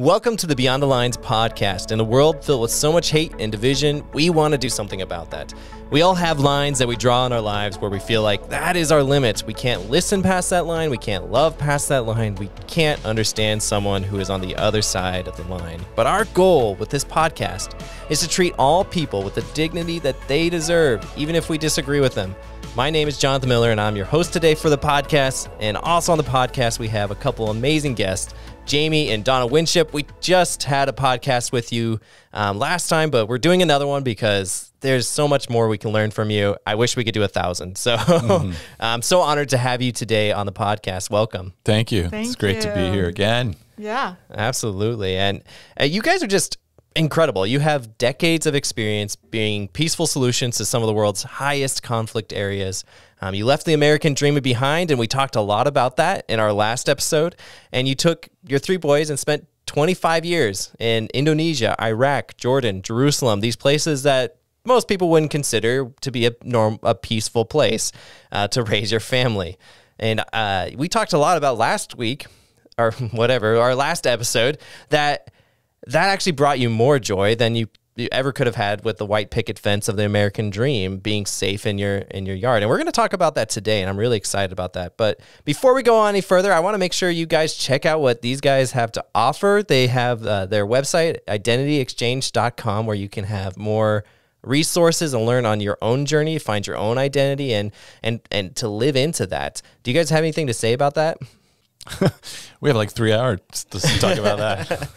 Welcome to the Beyond the Lines podcast. In a world filled with so much hate and division, we want to do something about that. We all have lines that we draw in our lives where we feel like that is our limit. We can't listen past that line. We can't love past that line. We can't understand someone who is on the other side of the line. But our goal with this podcast is to treat all people with the dignity that they deserve, even if we disagree with them. My name is Jonathan Miller, and I'm your host today for the podcast. And also on the podcast, we have a couple amazing guests, Jamie and Donna Winship. We just had a podcast with you last time, but we're doing another one because there's so much more we can learn from you. I wish we could do 1,000. So I'm so honored to have you today on the podcast. Welcome. Thank you. It's great to be here again. Yeah. Absolutely. And you guys are just incredible. You have decades of experience being peaceful solutions to some of the world's highest conflict areas. You left the American dream behind, and we talked a lot about that in our last episode. And you took your three boys and spent 25 years in Indonesia, Iraq, Jordan, Jerusalem, these places that most people wouldn't consider to be a peaceful place to raise your family. And we talked a lot about last week, or whatever, our last episode, that actually brought you more joy than you ever could have had with the white picket fence of the American dream being safe in your yard. And we're going to talk about that today, and I'm really excited about that. But before we go on any further, I want to make sure you guys check out what these guys have to offer. They have their website, identityexchange.com, where you can have more resources and learn on your own journey, find your own identity, and to live into that. Do you guys have anything to say about that? We have like 3 hours to talk about that.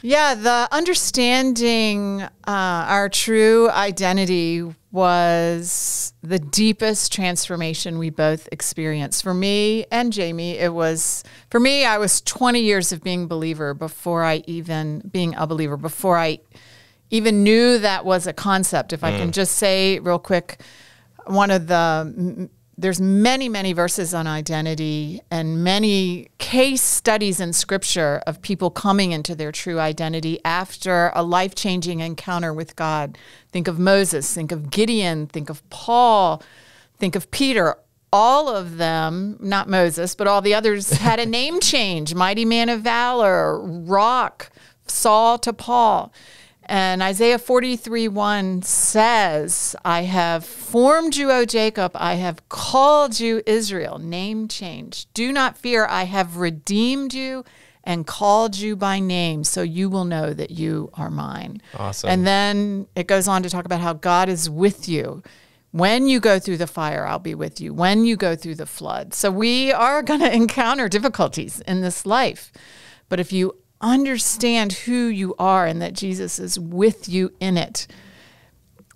Yeah, the understanding our true identity was the deepest transformation we both experienced. For me and Jamie, it was, for me, I was 20 years of being a believer, before I even knew that was a concept. If I can just say real quick, there's many, many verses on identity and many case studies in Scripture of people coming into their true identity after a life-changing encounter with God. Think of Moses, think of Gideon, think of Paul, think of Peter. All of them, not Moses, but all the others had a name change, mighty man of valor, rock, Saul to Paul. And Isaiah 43:1 says, I have formed you, O Jacob. I have called you, Israel. Name change. Do not fear. I have redeemed you and called you by name, so you will know that you are mine. Awesome. And then it goes on to talk about how God is with you. When you go through the fire, I'll be with you. When you go through the flood. So we are going to encounter difficulties in this life. But if you understand who you are and that Jesus is with you in it,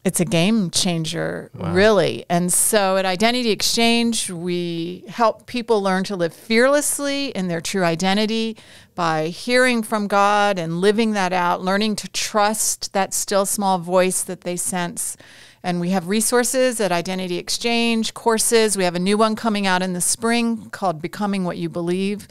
it's a game changer, really. And so at Identity Exchange, we help people learn to live fearlessly in their true identity by hearing from God and living that out, learning to trust that still small voice that they sense. And we have resources at Identity Exchange, courses. We have a new one coming out in the spring called Becoming What You Believe.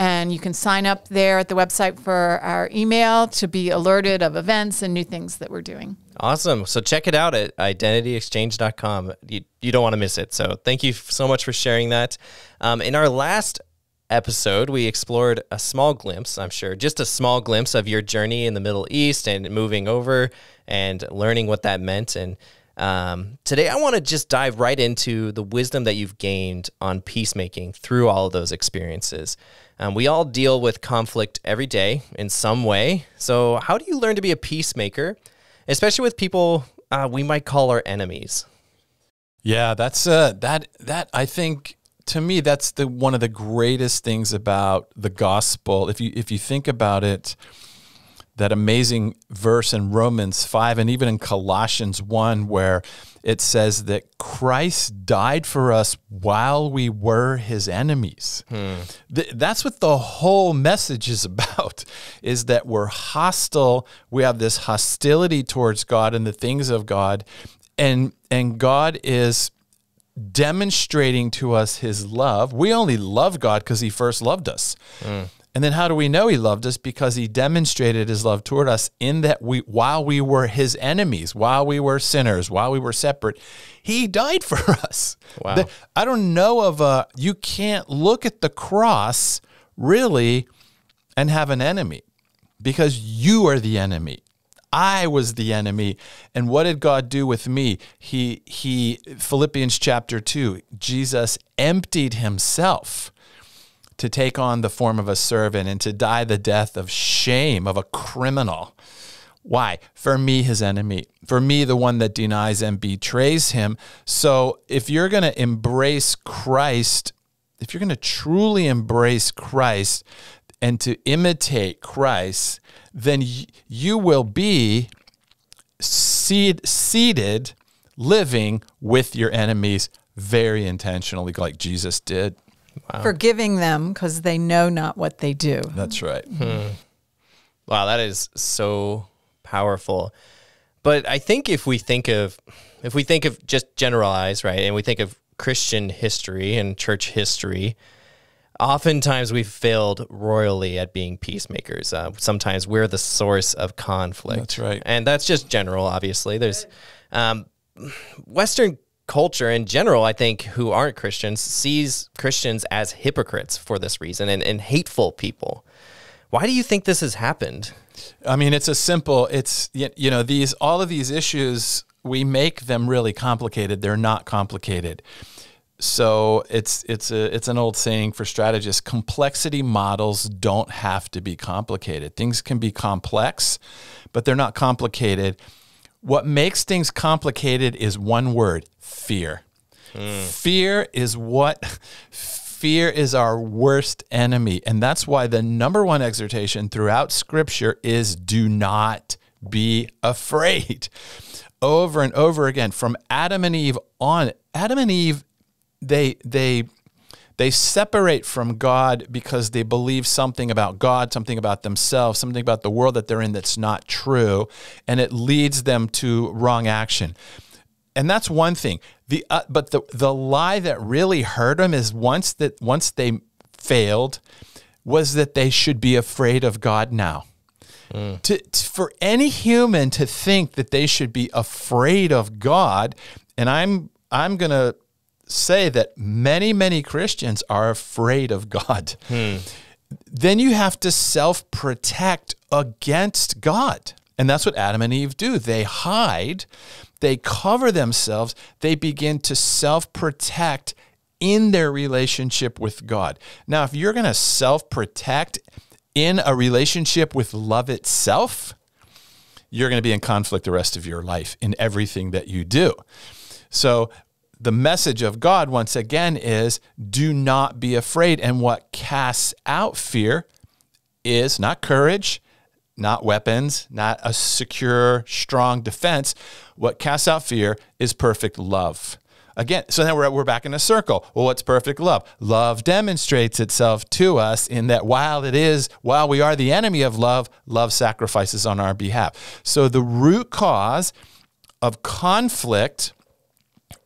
And you can sign up there at the website for our email to be alerted of events and new things that we're doing. Awesome. So check it out at identityexchange.com. You don't want to miss it. So thank you so much for sharing that. In our last episode, we explored a small glimpse, I'm sure, just a small glimpse of your journey in the Middle East and moving over and learning what that meant. And today I want to just dive right into the wisdom that you've gained on peacemaking through all of those experiences. We all deal with conflict every day in some way. So how do you learn to be a peacemaker, especially with people we might call our enemies? Yeah, that's that I think, to me, that's one of the greatest things about the gospel. If you think about it, that amazing verse in Romans 5 and even in Colossians 1 where it says that Christ died for us while we were his enemies. That's what the whole message is about, is that we're hostile. We have this hostility towards God and the things of God, and God is demonstrating to us his love. We only love God because he first loved us. And then how do we know he loved us? Because he demonstrated his love toward us in that while we were his enemies, while we were sinners, while we were separate, he died for us. Wow. I don't know of you can't look at the cross really and have an enemy. because you are the enemy. I was the enemy. And what did God do with me? He Philippians chapter 2, Jesus emptied himself to take on the form of a servant and to die the death of shame, of a criminal. Why? For me, his enemy. For me, the one that denies and betrays him. So if you're going to embrace Christ, if you're going to truly embrace Christ and to imitate Christ, then you will be seated, living with your enemies very intentionally, like Jesus did. Wow. Forgiving them because they know not what they do. That's right. Hmm. Wow, that is so powerful. But I think if we think of just generalize, right, and we think of Christian history and church history, oftentimes we've failed royally at being peacemakers. Sometimes we're the source of conflict. That's right. And that's just general, obviously. There's Western culture in general, I think, who aren't Christians, sees Christians as hypocrites for this reason and hateful people. Why do you think this has happened? I mean, it's you know, all of these issues, we make them really complicated. They're not complicated. So it's an old saying for strategists: complexity models don't have to be complicated. Things can be complex, but they're not complicated. What makes things complicated is one word: fear. Mm. Fear is our worst enemy. And that's why the #1 exhortation throughout Scripture is do not be afraid. Over and over again, from Adam and Eve on, Adam and Eve, they separate from God because they believe something about God, something about themselves, something about the world that they're in that's not true, and it leads them to wrong action. And that's one thing. But the lie that really hurt them is once they failed, was that they should be afraid of God now. Mm. For any human to think that they should be afraid of God, and I'm gonna say that many, many Christians are afraid of God. Hmm. Then you have to self-protect against God. And that's what Adam and Eve do. They hide, they cover themselves, they begin to self-protect in their relationship with God. Now, if you're going to self-protect in a relationship with love itself, you're going to be in conflict the rest of your life in everything that you do. So the message of God, once again, is do not be afraid. And what casts out fear is not courage, not weapons, not a secure, strong defense. What casts out fear is perfect love. Again, so then we're back in a circle. Well, what's perfect love? Love demonstrates itself to us in that while we are the enemy of love, love sacrifices on our behalf. So the root cause of conflict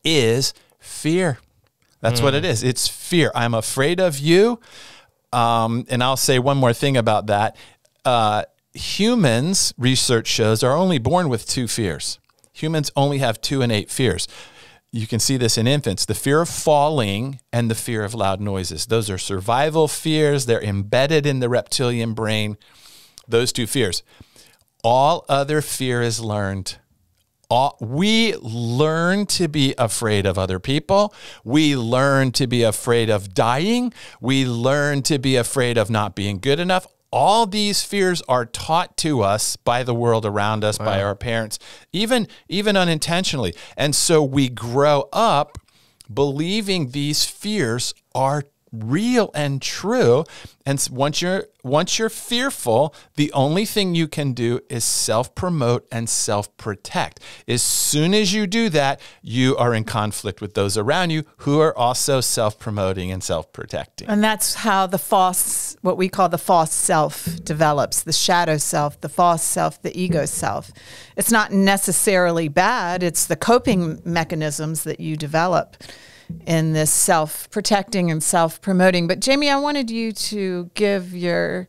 is fear. That's what it is. It's fear. I'm afraid of you. And I'll say one more thing about that. Humans, research shows, are only born with 2 fears. Humans only have 2 innate fears. You can see this in infants: the fear of falling and the fear of loud noises. Those are survival fears. They're embedded in the reptilian brain, those 2 fears. All other fear is learned. We learn to be afraid of other people. We learn to be afraid of dying. We learn to be afraid of not being good enough. All these fears are taught to us by the world around us, wow, by our parents, even unintentionally. And so we grow up believing these fears are real and true. And once you're fearful, the only thing you can do is self-promote and self-protect. As soon as you do that, you are in conflict with those around you who are also self-promoting and self-protecting. And that's how the false, what we call the false self, develops: the shadow self, the false self, the ego self. It's not necessarily bad. It's the coping mechanisms that you develop in this self-protecting and self-promoting. But Jamie, I wanted you to give you're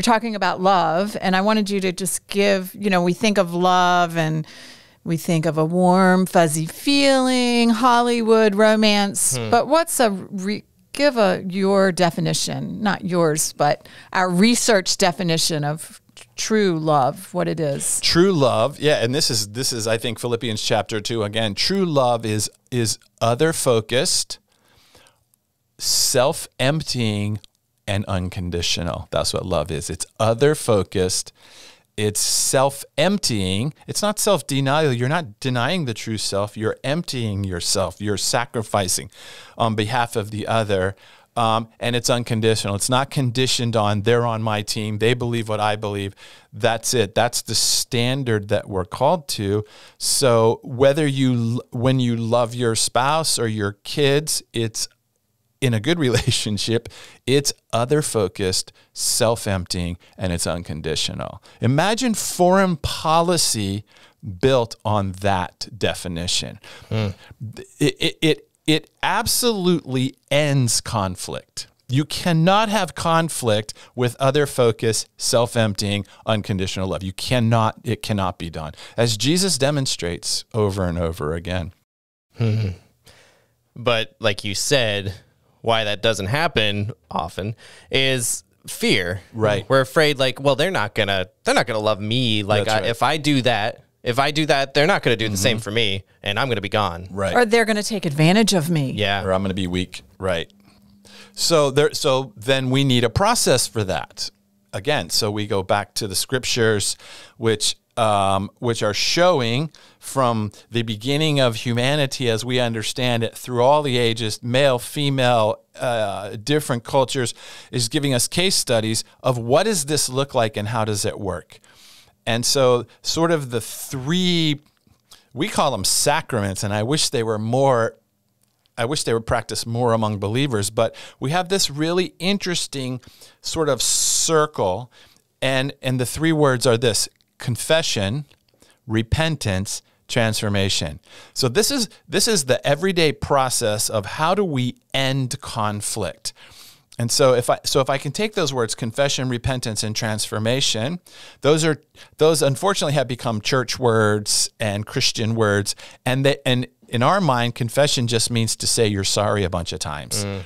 talking about love, and I wanted you to just give, you know, we think of love and we think of a warm, fuzzy feeling, Hollywood romance, but what's your definition, not yours, but our research definition of true love, what it is. True love, yeah, and this is I think Philippians chapter 2 again. True love is other focused, self-emptying, and unconditional. That's what love is. It's other focused. It's self-emptying. It's not self-denial. You're not denying the true self. You're emptying yourself. You're sacrificing on behalf of the other. And it's unconditional. It's not conditioned on they're on my team. They believe what I believe. That's it. That's the standard that we're called to. So whether when you love your spouse or your kids, it's in a good relationship, it's other-focused, self-emptying, and it's unconditional. Imagine foreign policy built on that definition. Mm. It absolutely ends conflict. You cannot have conflict with other focus, self-emptying, unconditional love. You cannot, it cannot be done, as Jesus demonstrates over and over again. Mm-hmm. But like you said, why that doesn't happen often is fear. Right. We're afraid, like, well, they're not gonna love me. Like, right. If I do that, they're not gonna do the same for me, and I'm gonna be gone. Right. Or they're gonna take advantage of me. Yeah. Or I'm gonna be weak. Right. So then we need a process for that. Again, so we go back to the scriptures, which are showing from the beginning of humanity as we understand it through all the ages, male, female, different cultures, is giving us case studies of what does this look like and how does it work. And so sort of the three, we call them sacraments, and I wish they were more, I wish they were practiced more among believers, but we have this really interesting sort of circle, and the three words are this: confession, repentance, transformation. So this is the everyday process of how do we end conflict. And so if I can take those words, confession, repentance, and transformation, those unfortunately have become church words and Christian words, and in our mind, confession just means to say you're sorry a bunch of times. Mm.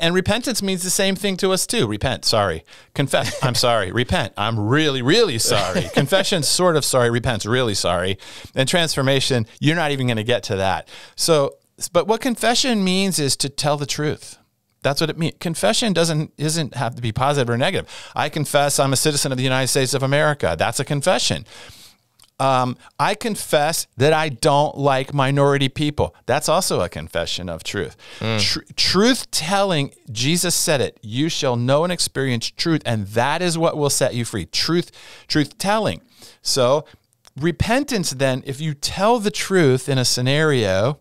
And repentance means the same thing to us too. Repent, sorry. Confess, I'm sorry. Repent, I'm really, really sorry. Confession's sort of sorry. Repent's really sorry. And transformation, you're not even going to get to that. So, but what confession means is to tell the truth. That's what it means. Confession doesn't have to be positive or negative. I confess I'm a citizen of the United States of America. That's a confession. I confess that I don't like minority people. That's also a confession of truth. Mm. Truth telling, Jesus said it, you shall know and experience truth, and that is what will set you free. Truth telling. So repentance then, if you tell the truth in a scenario,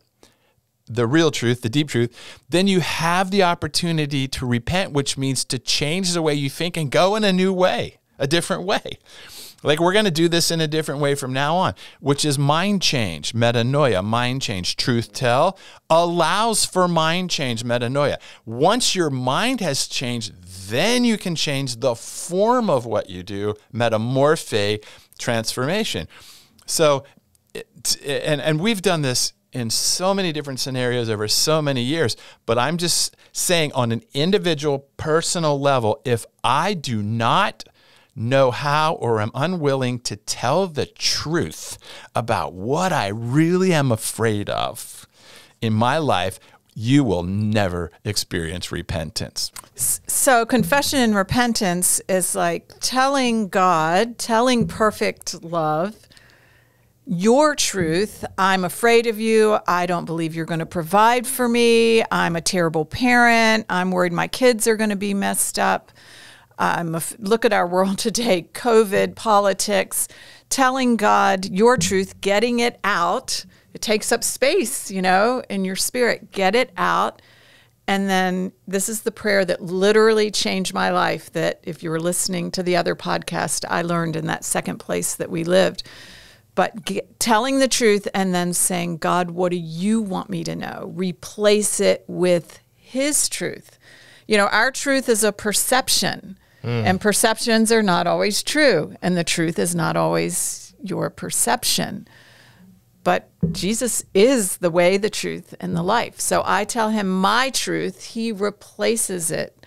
the real truth, the deep truth, then you have the opportunity to repent, which means to change the way you think and go in a new way, a different way. Like, we're going to do this in a different way from now on, which is mind change, metanoia, mind change. Truth tell allows for mind change, metanoia. Once your mind has changed, then you can change the form of what you do, metamorphe, transformation. So, and we've done this in so many different scenarios over so many years, but I'm just saying on an individual, personal level, if I do not know how, or am unwilling to tell the truth about what I really am afraid of in my life, you will never experience repentance. So confession and repentance is like telling God, telling perfect love, your truth. I'm afraid of you. I don't believe you're going to provide for me. I'm a terrible parent. I'm worried my kids are going to be messed up. Look at our world today, COVID, politics, telling God your truth, getting it out. It takes up space, you know, in your spirit. Get it out. And then this is the prayer that literally changed my life, that if you were listening to the other podcast, I learned in that second place that we lived. But telling the truth and then saying, God, what do you want me to know? Replace it with his truth. You know, our truth is a perception. Mm. And perceptions are not always true, and the truth is not always your perception. But Jesus is the way, the truth, and the life. So I tell him my truth. He replaces it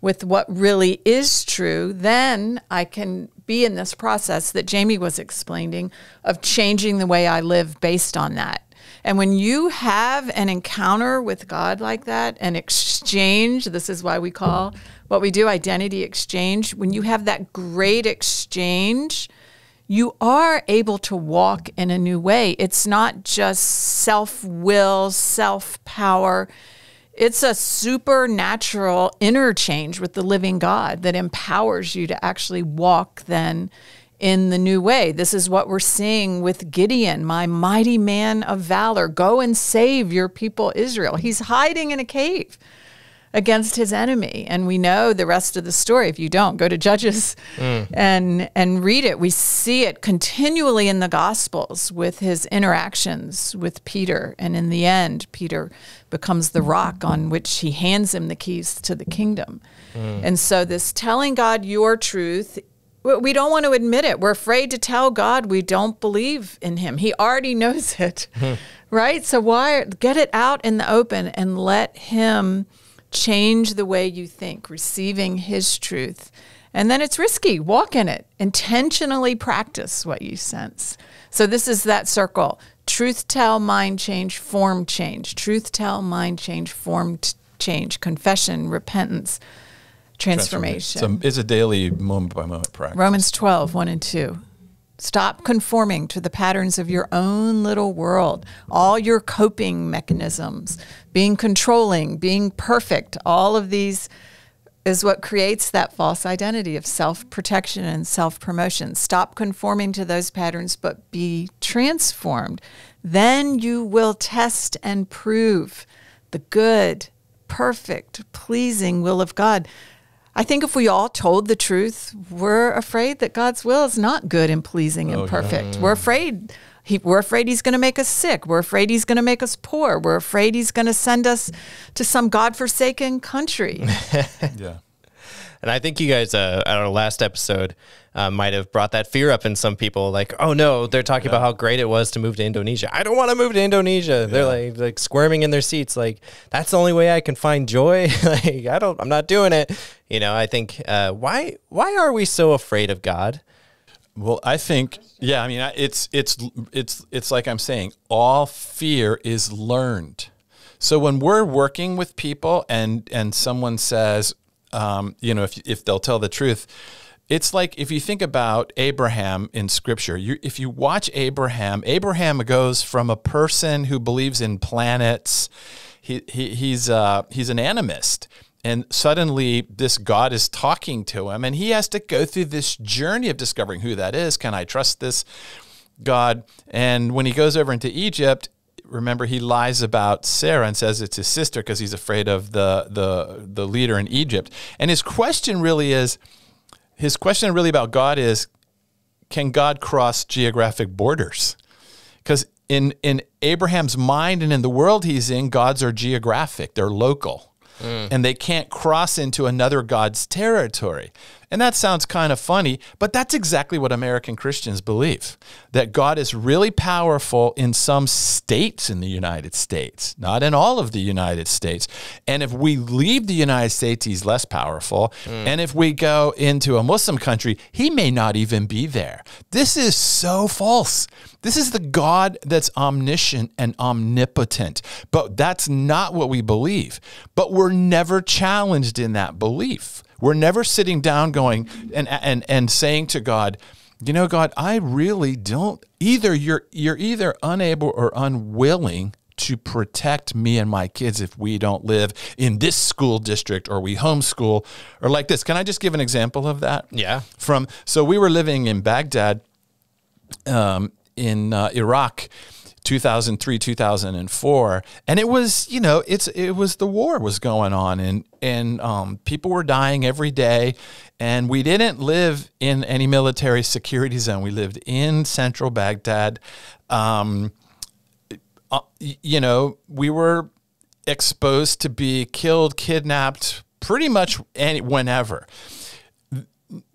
with what really is true, then I can be in this process that Jamie was explaining of changing the way I live based on that. And when you have an encounter with God like that, an exchange, this is why we call what we do identity exchange. When you have that great exchange, you are able to walk in a new way. It's not just self-will, self-power. It's a supernatural interchange with the living God that empowers you to actually walk then in the new way. This is what we're seeing with Gideon, my mighty man of valor. Go and save your people Israel. He's hiding in a cave against his enemy. And we know the rest of the story. If you don't, go to Judges and read it. We see it continually in the Gospels with his interactions with Peter. And in the end, Peter becomes the rock on which he hands him the keys to the kingdom. And so this telling God your truth, we don't want to admit it. We're afraid to tell God we don't believe in him. He already knows it, right? So why get it out in the open and let him change the way you think, receiving his truth. And then it's risky. Walk in it. Intentionally practice what you sense. So this is that circle. Truth tell, mind change, form change. Truth tell, mind change, form change. Confession, repentance, transformation. So it's a daily moment-by-moment practice. Romans 12, 1 and 2. Stop conforming to the patterns of your own little world, all your coping mechanisms, being controlling, being perfect. All of these is what creates that false identity of self-protection and self-promotion. Stop conforming to those patterns, but be transformed. Then you will test and prove the good, perfect, pleasing will of God. I think if we all told the truth, we're afraid that God's will is not good and pleasing and perfect. We're afraid. We're afraid he's going to make us sick. We're afraid he's going to make us poor. We're afraid he's going to send us to some godforsaken country. Yeah. And I think you guys, at our last episode, might have brought that fear up in some people. Like, oh no, they're talking about how great it was to move to Indonesia. I don't want to move to Indonesia. They're like squirming in their seats. Like, that's the only way I can find joy. Like, I'm not doing it. You know, I think, why are we so afraid of God? Well, I think, yeah, I mean, it's like I'm saying, all fear is learned. So when we're working with people and someone says, you know, if they'll tell the truth, it's like if you think about Abraham in Scripture, if you watch Abraham, Abraham goes from a person who believes in planets. He's an animist. And suddenly this God is talking to him, and he has to go through this journey of discovering who that is. Can I trust this God? And when he goes over into Egypt, remember, he lies about Sarah and says it's his sister because he's afraid of the leader in Egypt. And his question really about God is, can God cross geographic borders? Because in Abraham's mind and in the world he's in, gods are geographic, they're local. And they can't cross into another God's territory. And that sounds kind of funny, but that's exactly what American Christians believe, that God is really powerful in some states in the United States, not in all of the United States. And if we leave the United States, he's less powerful. And if we go into a Muslim country, he may not even be there. This is so false. This is the God that's omniscient and omnipotent, but that's not what we believe. But we're never challenged in that belief. We're never sitting down going and saying to God, you know, God, I really don't, you're either unable or unwilling to protect me and my kids if we don't live in this school district or we homeschool or like this. Can I just give an example of that? Yeah. So we were living in Baghdad, in Iraq, 2003, 2004, and it was, you know, the war was going on, and people were dying every day, and we didn't live in any military security zone. We lived in central Baghdad. You know, we were exposed to be killed, kidnapped, pretty much whenever.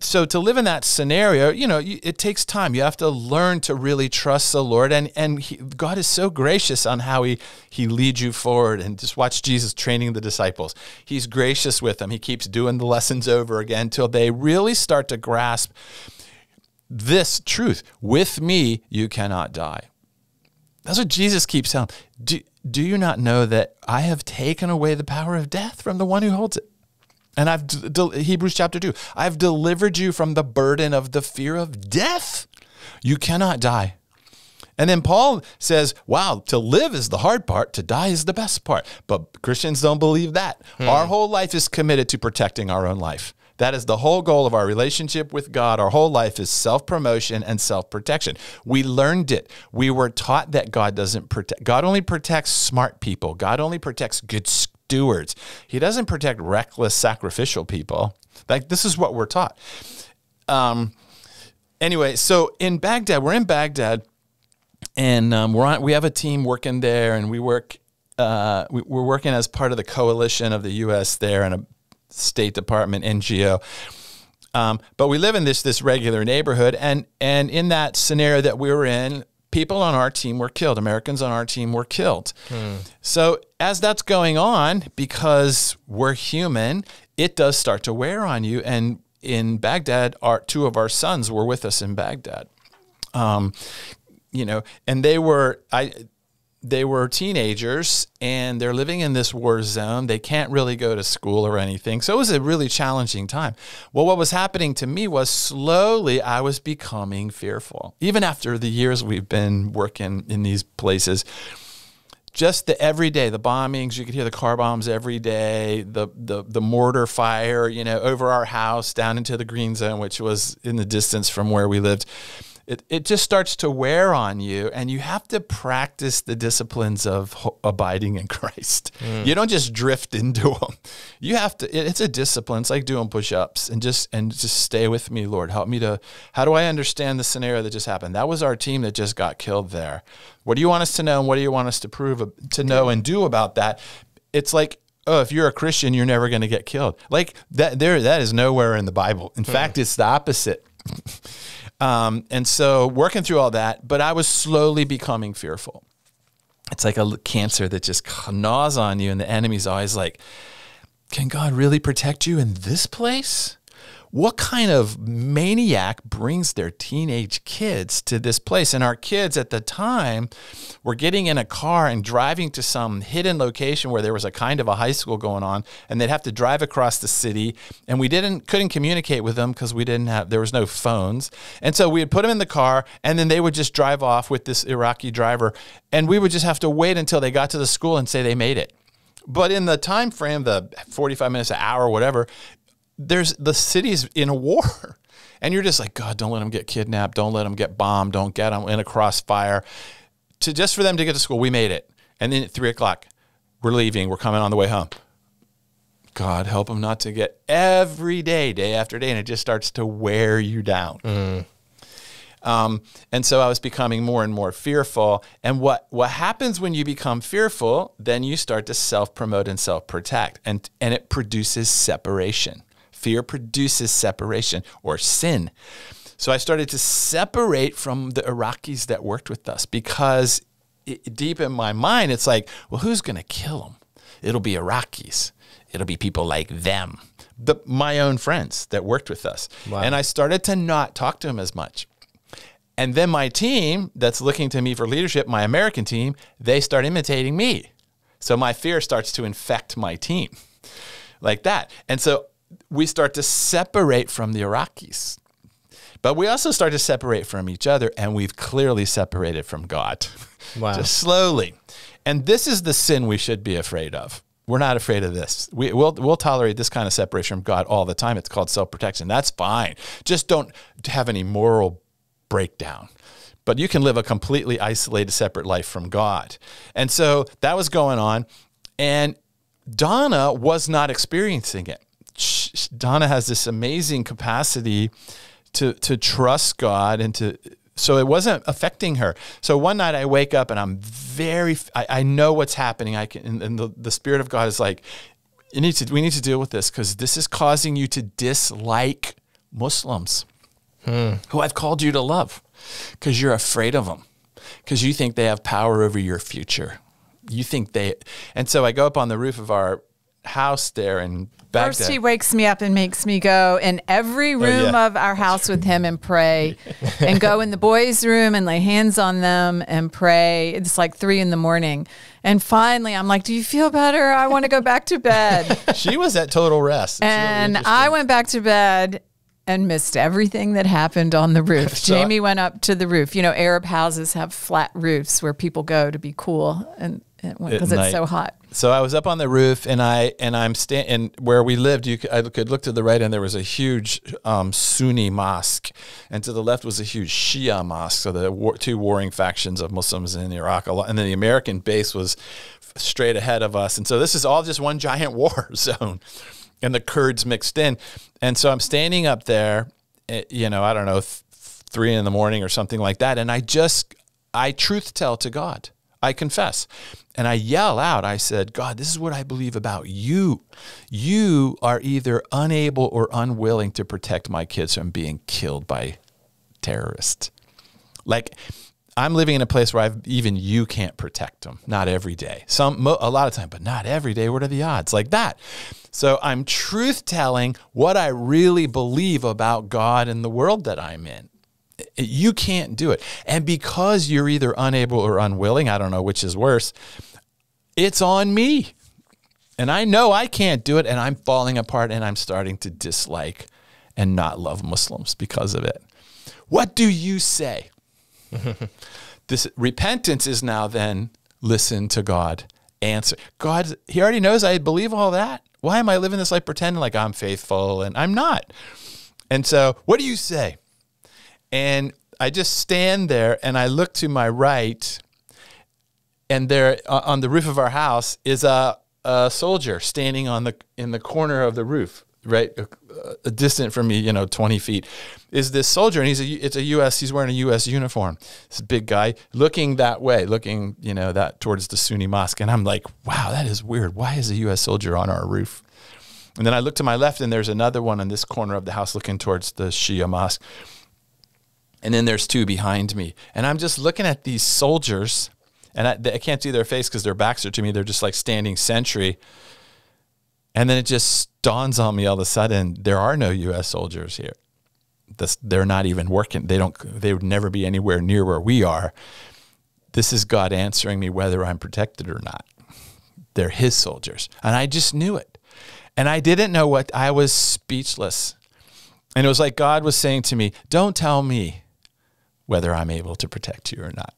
So to live in that scenario, you know, it takes time. You have to learn to really trust the Lord. And God is so gracious on how he leads you forward. And just watch Jesus training the disciples. He's gracious with them. He keeps doing the lessons over again till they really start to grasp this truth. With me, you cannot die. That's what Jesus keeps telling. Do you not know that I have taken away the power of death from the one who holds it? And Hebrews chapter 2, I've delivered you from the burden of the fear of death. You cannot die. And then Paul says, wow, to live is the hard part. To die is the best part. But Christians don't believe that. Our whole life is committed to protecting our own life. That is the whole goal of our relationship with God. Our whole life is self-promotion and self-protection. We learned it. We were taught that God doesn't protect. God only protects smart people. God only protects good stewards. He doesn't protect reckless, sacrificial people. Like, this is what we're taught. Anyway, so in Baghdad, we're in Baghdad, and we have a team working there, and we're working as part of the coalition of the U.S. there and a State Department NGO. But we live in this regular neighborhood, and in that scenario that we were in, people on our team were killed. Americans on our team were killed. So as that's going on, because we're human, it does start to wear on you. And in Baghdad, two of our sons were with us in Baghdad. You know, and they were teenagers, and they're living in this war zone. They can't really go to school or anything. So it was a really challenging time. Well, what was happening to me was slowly I was becoming fearful. Even after the years we've been working in these places, just the everyday, the bombings, you could hear the car bombs every day, the mortar fire, you know, over our house, down into the green zone, which was in the distance from where we lived. It just starts to wear on you, and you have to practice the disciplines of abiding in Christ. You don't just drift into them. You have to. It's a discipline. It's like doing push-ups, and just stay with me, Lord. Help me to. How do I understand the scenario that just happened? That was our team that just got killed there. What do you want us to know, and what do you want us to prove to know and do about that? It's like, oh, if you're a Christian, you're never going to get killed. Like that. That is nowhere in the Bible. In fact, it's the opposite. And so working through all that, but I was slowly becoming fearful. It's like a cancer that just gnaws on you, and the enemy's always like, can God really protect you in this place? What kind of maniac brings their teenage kids to this place? And our kids at the time were getting in a car and driving to some hidden location where there was a kind of a high school going on, and they'd have to drive across the city. And we couldn't communicate with them because there was no phones. And so we would put them in the car, and then they would just drive off with this Iraqi driver, and we would just have to wait until they got to the school and say they made it. But in the time frame, the 45 minutes, an hour, whatever, the city's in a war, and you're just like, God, don't let them get kidnapped. Don't let them get bombed. Don't get them in a crossfire. Just for them to get to school, we made it. And then at 3 o'clock, we're leaving. We're coming on the way home. God, help them not to get every day, day after day. And it just starts to wear you down. And so I was becoming more and more fearful. And what happens when you become fearful, then you start to self-promote and self-protect, and it produces separation. Fear produces separation or sin. So I started to separate from the Iraqis that worked with us, because deep in my mind, it's like, well, who's going to kill them? It'll be Iraqis. It'll be people like them, my own friends that worked with us. Wow. And I started to not talk to them as much. And then my team that's looking to me for leadership, my American team, they start imitating me. So my fear starts to infect my team like that. And so we start to separate from the Iraqis, but we also start to separate from each other, and we've clearly separated from God. Wow. Just slowly. And this is the sin we should be afraid of. We're not afraid of this. We'll tolerate this kind of separation from God all the time. It's called self-protection. That's fine. Just don't have any moral breakdown. But you can live a completely isolated, separate life from God. And so that was going on, and Donna was not experiencing it. Donna has this amazing capacity to trust God, and so it wasn't affecting her. So one night I wake up, and I know what's happening. And the Spirit of God is like, we need to deal with this, because this is causing you to dislike Muslims who I've called you to love because you're afraid of them, because you think they have power over your future. You think they, and so I go up on the roof of our house there and back first he wakes me up and makes me go in every room of our house with him and pray and go in the boys' room and lay hands on them and pray. It's like 3 in the morning. And finally I'm like, do you feel better? I want to go back to bed. She was at total rest. It's and really I went back to bed and missed everything that happened on the roof. So Jamie went up to the roof. You know, Arab houses have flat roofs where people go to be cool and because it's so hot. So I was up on the roof, and I'm standing where we lived. I could look to the right, and there was a huge Sunni mosque, and to the left was a huge Shia mosque. So the two warring factions of Muslims in Iraq, and then the American base was straight ahead of us. And so this is all just one giant war zone, and the Kurds mixed in. And so I'm standing up there, at, you know, I don't know, 3 in the morning or something like that, and I truth tell to God. I confess. And I yell out, I said, God, this is what I believe about you. You are either unable or unwilling to protect my kids from being killed by terrorists. Like, I'm living in a place where even you can't protect them. Not every day. A lot of time, but not every day. What are the odds? Like that. So I'm truth-telling what I really believe about God and the world that I'm in. You can't do it. And because you're either unable or unwilling, I don't know which is worse, it's on me. And I know I can't do it, and I'm falling apart, and I'm starting to dislike and not love Muslims because of it. What do you say? This repentance is now then listen to God, answer. God, he already knows I believe all that. Why am I living this life pretending like I'm faithful? And I'm not. And so what do you say? And I just stand there, and I look to my right, and there on the roof of our house is a soldier standing in the corner of the roof, right, distant from me, you know, 20 feet, is this soldier, and he's wearing a U.S. uniform. This big guy looking that way, looking, you know, towards the Sunni mosque, and I'm like, wow, that is weird. Why is a U.S. soldier on our roof? And then I look to my left, and there's another one in this corner of the house looking towards the Shia mosque. And then there's two behind me. And I'm just looking at these soldiers, and I can't see their face because their backs are to me. They're just like standing sentry. And then it just dawns on me all of a sudden, there are no U.S. soldiers here. They're not even working. They would never be anywhere near where we are. This is God answering me whether I'm protected or not. They're his soldiers. And I just knew it. And I didn't know what, I was speechless. And it was like God was saying to me, don't tell me whether I'm able to protect you or not.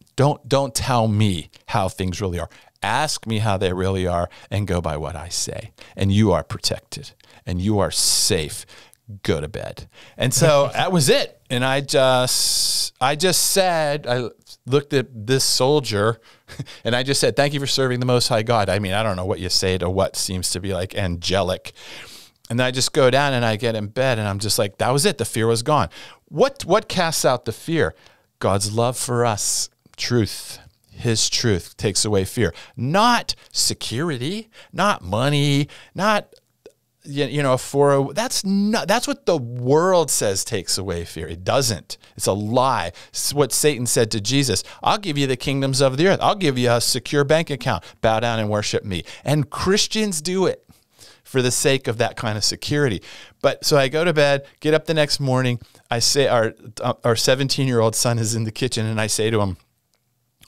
Don't tell me how things really are. Ask me how they really are and go by what I say. And you are protected and you are safe. Go to bed. And so that was it. And I just said, I looked at this soldier and I just said, thank you for serving the Most High God. I mean, I don't know what you say to what seems to be like angelic. And then I just go down and I get in bed and I'm just like, that was it. The fear was gone. What casts out the fear? God's love for us, truth. His truth takes away fear. Not security, not money, not, you know, that's what the world says takes away fear. It doesn't. It's a lie. It's what Satan said to Jesus. I'll give you the kingdoms of the earth. I'll give you a secure bank account. Bow down and worship me. And Christians do it for the sake of that kind of security. But so I go to bed, get up the next morning. I say, our 17-year-old son is in the kitchen, and I say to him,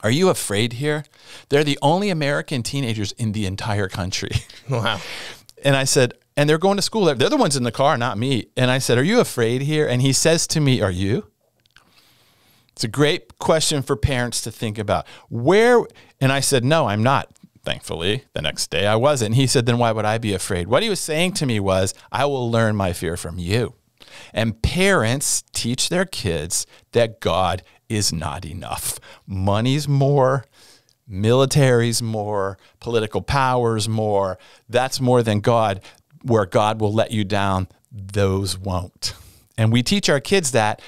are you afraid here? They're the only American teenagers in the entire country. Wow. And I said, and they're going to school. They're the ones in the car, not me. And I said, are you afraid here? And he says to me, are you? It's a great question for parents to think about. Where? And I said, no, I'm not. Thankfully, the next day I wasn't. And he said, then why would I be afraid? What he was saying to me was, I will learn my fear from you. And parents teach their kids that God is not enough. Money's more, military's more, political power's more. That's more than God. Where God will let you down, those won't. And we teach our kids that,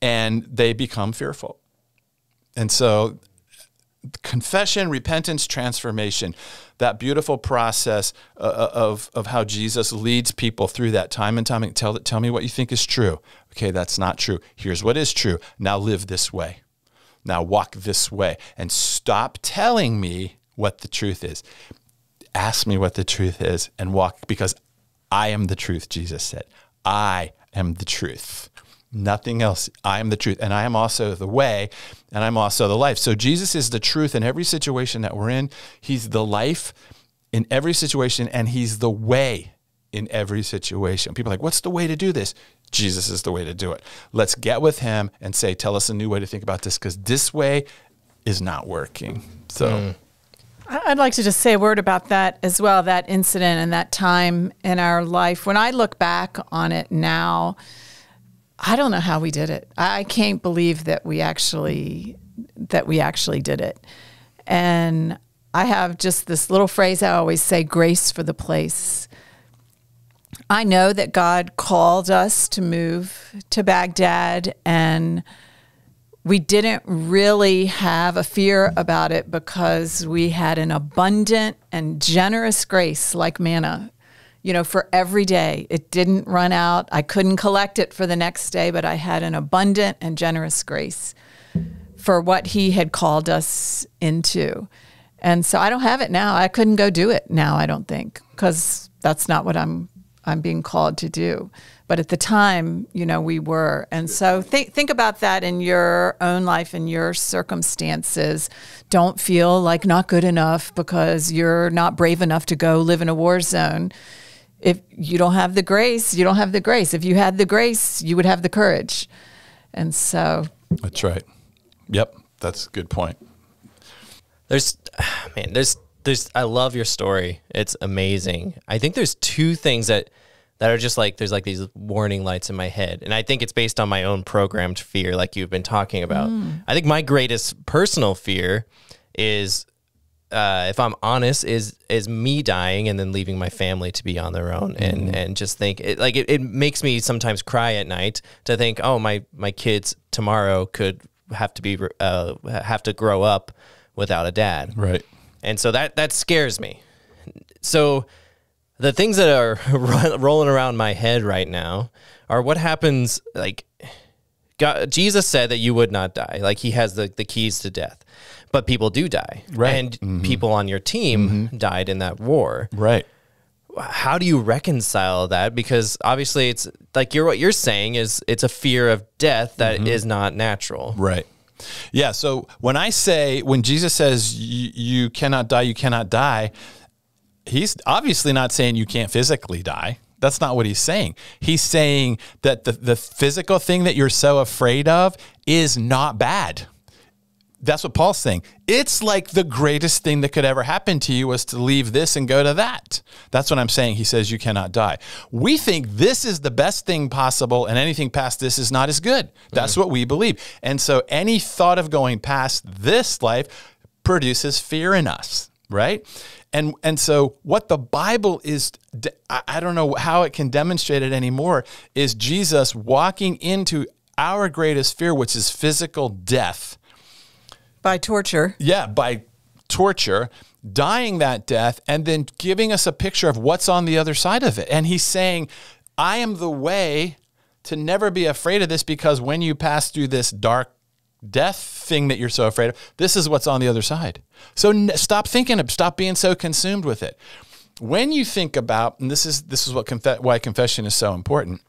and they become fearful. And so Confession, repentance, transformation, that beautiful process of how Jesus leads people through that time and time. And tell me what you think is true. Okay, that's not true. Here's what is true. Now live this way. Now walk this way. And stop telling me what the truth is. Ask me what the truth is and walk, because I am the truth, Jesus said. I am the truth. Nothing else. I am the truth, and I am also the way, and I'm also the life. So Jesus is the truth in every situation that we're in. He's the life in every situation, and he's the way in every situation. People are like, what's the way to do this? Jesus is the way to do it. Let's get with him and say, tell us a new way to think about this, because this way is not working. So I'd like to just say a word about that as well, that incident and that time in our life. When I look back on it now, I don't know how we did it. I can't believe that we actually did it. And I have just this little phrase I always say, grace for the place. I know that God called us to move to Baghdad, and we didn't really have a fear about it because we had an abundant and generous grace like manna. You know, for every day. It didn't run out. I couldn't collect it for the next day, but I had an abundant and generous grace for what he had called us into. And so I don't have it now. I couldn't go do it now, I don't think, because that's not what I'm being called to do. But at the time, you know, we were. And so think about that in your own life and your circumstances. Don't feel like not good enough because you're not brave enough to go live in a war zone. If you don't have the grace, you don't have the grace. If you had the grace, you would have the courage. And so. That's right. Yep. That's a good point. I love your story. It's amazing. I think there's two things that are just like, there's like these warning lights in my head. And I think it's based on my own programmed fear, like you've been talking about. I think my greatest personal fear is, if I'm honest, is me dying and then leaving my family to be on their own. And just think, it makes me sometimes cry at night to think, oh, my kids tomorrow could have to grow up without a dad. Right. And so that scares me. So the things that are rolling around my head right now are what happens. Like God, Jesus said that you would not die. Like he has the keys to death, but people do die. Right. And people on your team died in that war. Right. How do you reconcile that? Because obviously it's like, what you're saying is it's a fear of death that is not natural. Right. Yeah. So when Jesus says you cannot die, you cannot die, he's obviously not saying you can't physically die. That's not what he's saying. He's saying that the physical thing that you're so afraid of is not bad. That's what Paul's saying. It's like the greatest thing that could ever happen to you was to leave this and go to that. That's what I'm saying. He says you cannot die. We think this is the best thing possible, and anything past this is not as good. That's what we believe. And so any thought of going past this life produces fear in us, right? And so what the Bible is, I don't know how it can demonstrate it anymore, is Jesus walking into our greatest fear, which is physical death. By torture. Yeah, by torture, dying that death, and then giving us a picture of what's on the other side of it. And he's saying, I am the way to never be afraid of this, because when you pass through this dark death thing that you're so afraid of, this is what's on the other side. So stop thinking of, stop being so consumed with it. When you think about, and this is what why confession is so important.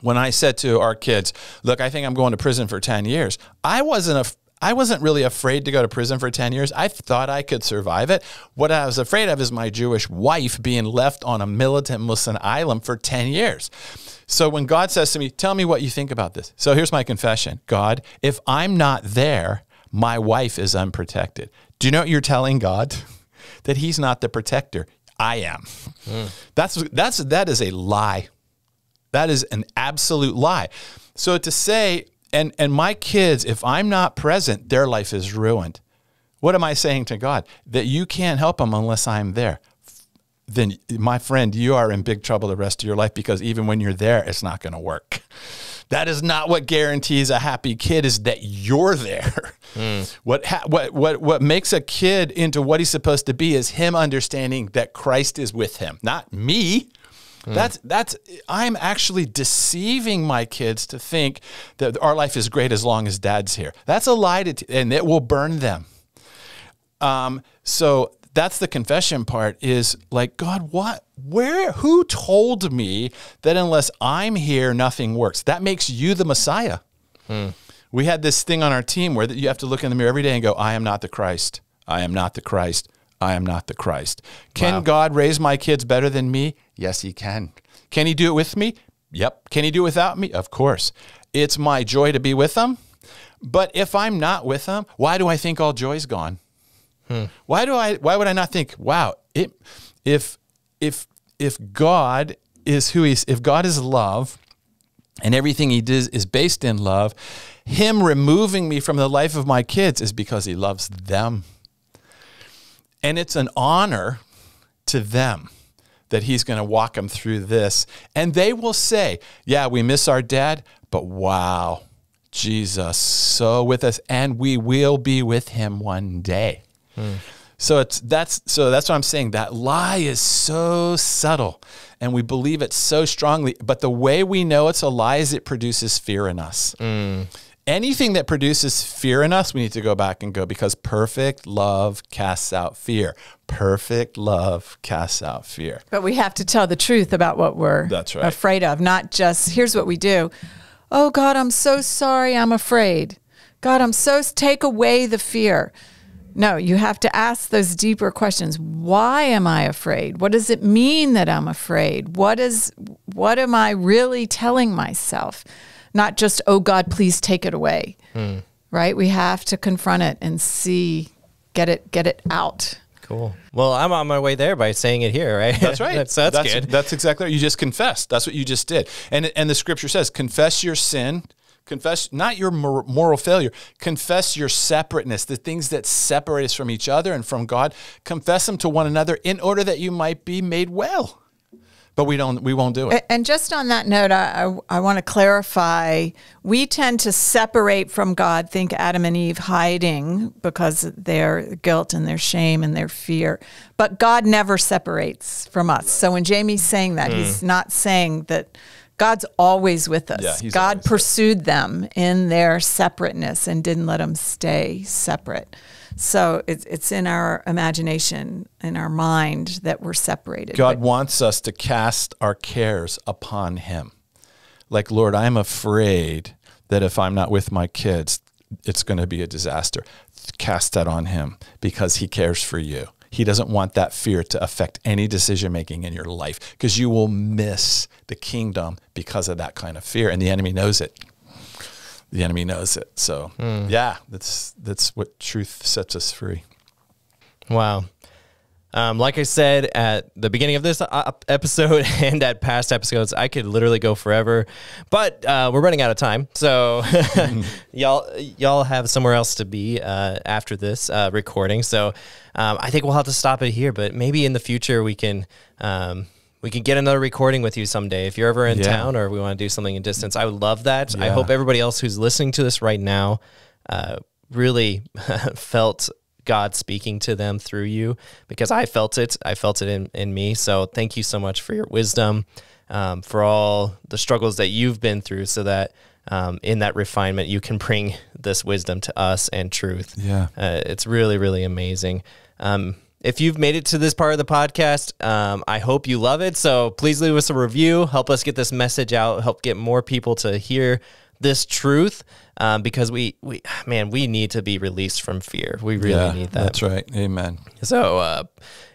When I said to our kids, look, I think I'm going to prison for 10 years. I wasn't really afraid to go to prison for 10 years. I thought I could survive it. What I was afraid of is my Jewish wife being left on a militant Muslim island for 10 years. So when God says to me, tell me what you think about this. So here's my confession. God, if I'm not there, my wife is unprotected. Do you know what you're telling God? That he's not the protector. I am. That is a lie. That is an absolute lie. So to say, And my kids, if I'm not present, their life is ruined. What am I saying to God? That you can't help them unless I'm there. Then, my friend, you are in big trouble the rest of your life, because even when you're there, it's not going to work. That is not what guarantees a happy kid, is that you're there. Mm. What makes a kid into what he's supposed to be is him understanding that Christ is with him, not me. Mm. I'm actually deceiving my kids to think that our life is great as long as dad's here. That's a lie, and it will burn them. So that's the confession part, is like, God, who told me that unless I'm here, nothing works? That makes you the Messiah. Mm. We had this thing on our team where you have to look in the mirror every day and go, I am not the Christ. I am not the Christ. I am not the Christ. Can God raise my kids better than me? Yes, he can. Can he do it with me? Yep. Can he do it without me? Of course. It's my joy to be with them. But if I'm not with them, why do I think all joy's gone? Hmm. Why would I not think, wow, if God is who he is, if God is love and everything he does is based in love, him removing me from the life of my kids is because he loves them. And it's an honor to them that he's going to walk them through this. And they will say, yeah, we miss our dad, but wow, Jesus so with us, and we will be with him one day. Mm. So that's what I'm saying. That lie is so subtle, and we believe it so strongly. But the way we know it's a lie is it produces fear in us. Mm. Anything that produces fear in us, we need to go back and go, because perfect love casts out fear. Perfect love casts out fear. But we have to tell the truth about what we're afraid of, not just, here's what we do. Oh, God, I'm so sorry, I'm afraid. God, I'm so, take away the fear. No, you have to ask those deeper questions. Why am I afraid? What does it mean that I'm afraid? What am I really telling myself? Not just, oh, God, please take it away, right? We have to confront it and see, get it out. Cool. Well, I'm on my way there by saying it here, right? That's right. that's good. That's exactly right. You just confessed. That's what you just did. And the scripture says, confess your sin. Confess, not your moral failure. Confess your separateness, the things that separate us from each other and from God. Confess them to one another in order that you might be made well. But we won't do it. And just on that note, I want to clarify, we tend to separate from God, think Adam and Eve hiding because of their guilt and their shame and their fear. But God never separates from us. So when Jamie's saying that, he's not saying that God's always with us. Yeah, God pursued them in their separateness and didn't let them stay separate. So it's in our imagination, in our mind, that we're separated. God wants us to cast our cares upon him. Like, Lord, I'm afraid that if I'm not with my kids, it's going to be a disaster. Cast that on him, because he cares for you. He doesn't want that fear to affect any decision-making in your life, because you will miss the kingdom because of that kind of fear, and the enemy knows it. The enemy knows it. So yeah, that's what truth sets us free. Wow. Like I said at the beginning of this episode and at past episodes, I could literally go forever, but we're running out of time. So y'all have somewhere else to be after this recording. So I think we'll have to stop it here, but maybe in the future we can get another recording with you someday. If you're ever in town, or we want to do something in distance, I would love that. Yeah. I hope everybody else who's listening to this right now really felt God speaking to them through you, because I felt it. I felt it in me. So thank you so much for your wisdom, for all the struggles that you've been through, so that in that refinement, you can bring this wisdom to us and truth. Yeah. It's really, really amazing. If you've made it to this part of the podcast, I hope you love it. So please leave us a review. Help us get this message out. Help get more people to hear this truth, because we need to be released from fear. We really need that. That's right. Amen. So,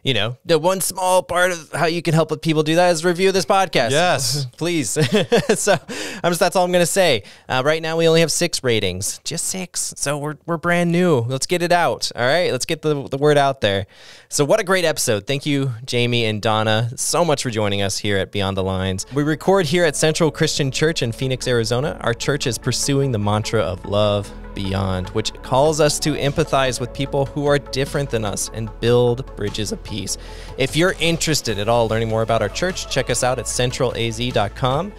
you know, the one small part of how you can help people do that is review this podcast. Yes, please. So that's all I'm going to say. Right now we only have 6 ratings, just 6. So we're brand new. Let's get it out. All right. Let's get the word out there. So what a great episode. Thank you, Jamie and Donna, so much for joining us here at Beyond the Lines. We record here at Central Christian Church in Phoenix, Arizona. Our church is pursuing the mantra of love beyond, which calls us to empathize with people who are different than us and build bridges of peace. If you're interested at all learning more about our church, check us out at centralaz.com.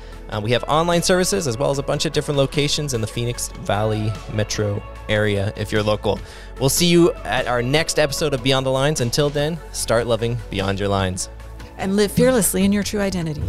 We have online services as well as a bunch of different locations in the Phoenix Valley metro area if you're local. We'll see you at our next episode of Beyond the Lines. Until then, start loving beyond your lines. And live fearlessly in your true identity.